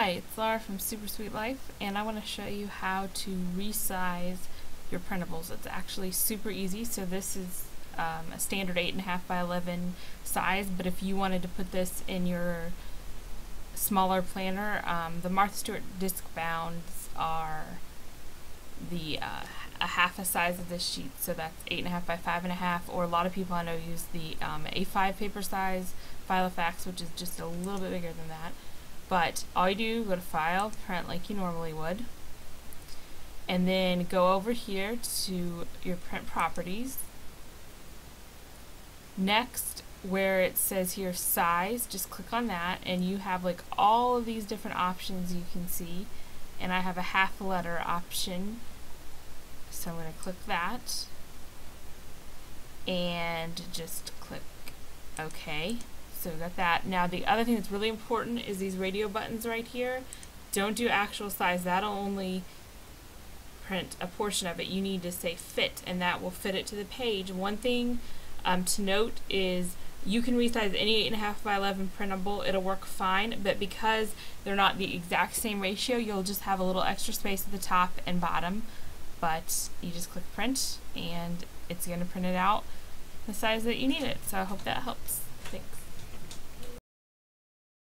Hi, it's Laura from Super Sweet Life, and I want to show you how to resize your printables. It's actually super easy. So this is a standard 8.5 by 11 size, but if you wanted to put this in your smaller planner, the Martha Stewart disc bounds are the a half a size of this sheet, so that's 8.5 by 5.5. Or a lot of people I know use the A5 paper size Filofax, which is just a little bit bigger than that. But all you do, go to File, Print like you normally would, and then go over here to your Print Properties. Next, where it says here Size, just click on that, and you have like all of these different options you can see. And I have a half letter option, so I'm going to click that, and just click OK. So we got that. Now the other thing that's really important is these radio buttons right here. Don't do actual size. That'll only print a portion of it. You need to say fit, and that will fit it to the page. One thing to note is you can resize any 8.5 by 11 printable. It'll work fine, but because they're not the exact same ratio, you'll just have a little extra space at the top and bottom. But you just click print, and it's going to print it out the size that you need it. So I hope that helps. Thanks.